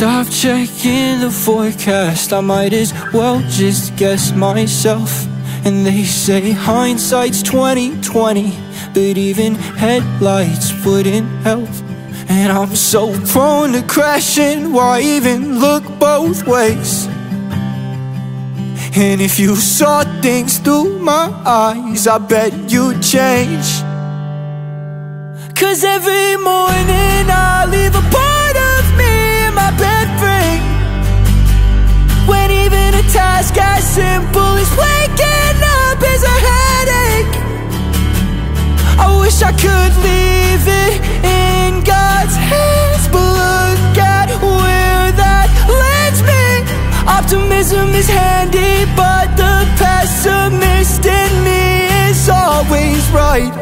Stop checking the forecast, I might as well just guess myself. And they say hindsight's 20/20, but even headlights wouldn't help. And I'm so prone to crashing, why even look both ways? And if you saw things through my eyes, I bet you'd change. 'Cause every morning I leave a part of me in my bed frame, when even a task as simple as waking up is a headache. I wish I could leave it in God's hands, but look at where that leads me. Optimism is handy, but the pessimist in me is always right.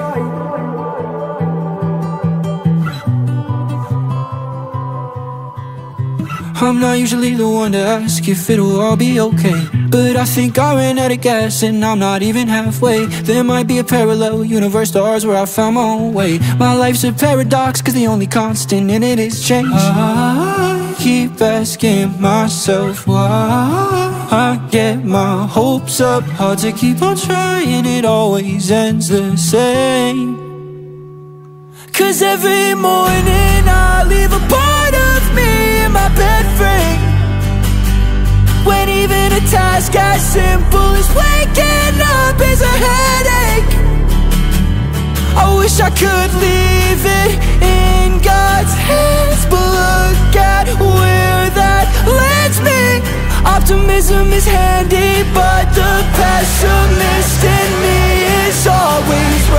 I'm not usually the one to ask if it'll all be okay, but I think I ran out of gas and I'm not even halfway. There might be a parallel universe to ours where I found my own way. My life's a paradox 'cause the only constant in it is change. I keep asking myself why I get my hopes up, hard to keep on trying, it always ends the same. 'Cause every morning I leave a part of me in my bed frame, when even a task as simple as waking up is a headache. I wish I could leave it in God's hands, but look at where that leads me. Optimism is handy, but the pessimist in me is always right.